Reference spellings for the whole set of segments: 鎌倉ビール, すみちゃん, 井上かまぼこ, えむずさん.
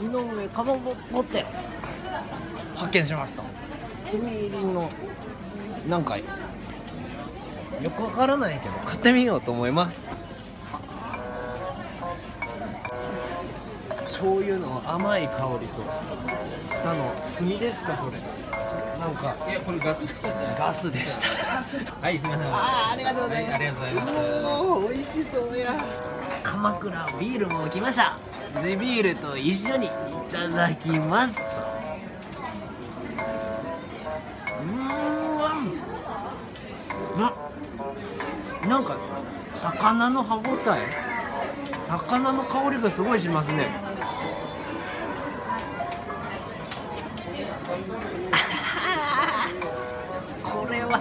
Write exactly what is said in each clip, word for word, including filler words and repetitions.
井上かまぼって発見しました。炭入りの何かよくわからないけど買ってみようと思います。醤油の甘い香りと下の炭ですか、それなんか。いや、これガスですね。ガスでしたはい、すみません。ああ、ありがとうございます。ありがとうございます。おお、美味しそうや。鎌倉ビールも来ました。地ビールと一緒にいただきます。うん、わん。な、なんか魚の歯ごたえ、魚の香りがすごいしますね。これは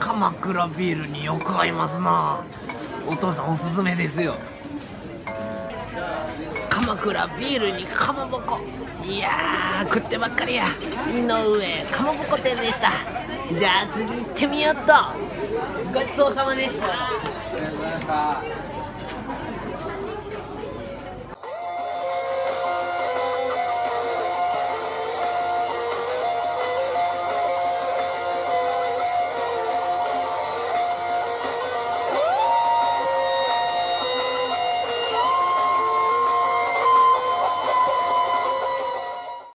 鎌倉ビールによく合いますな。お父さんおすすめですよ。鎌倉ビールにかまぼこ、いやー食ってばっかりや。井上かまぼこ店でした。じゃあ次行ってみようっと。ごちそうさまでした。ありがとうございました。